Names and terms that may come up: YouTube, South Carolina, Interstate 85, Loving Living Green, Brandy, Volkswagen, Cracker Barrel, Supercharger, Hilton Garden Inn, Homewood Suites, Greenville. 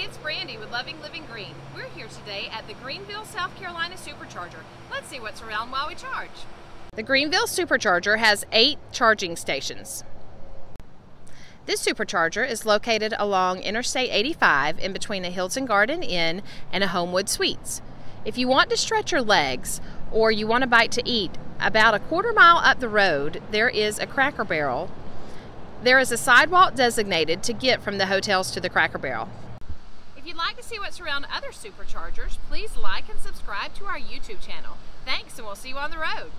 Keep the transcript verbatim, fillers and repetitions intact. Hey, it's Brandy with Loving Living Green. We're here today at the Greenville, South Carolina Supercharger. Let's see what's around while we charge. The Greenville Supercharger has eight charging stations. This Supercharger is located along Interstate eighty-five in between a Hilton Garden Inn and a Homewood Suites. If you want to stretch your legs or you want a bite to eat, about a quarter mile up the road there is a Cracker Barrel. There is a sidewalk designated to get from the hotels to the Cracker Barrel. If you'd like to see what's around other Superchargers, please like and subscribe to our YouTube channel. Thanks, and we'll see you on the road.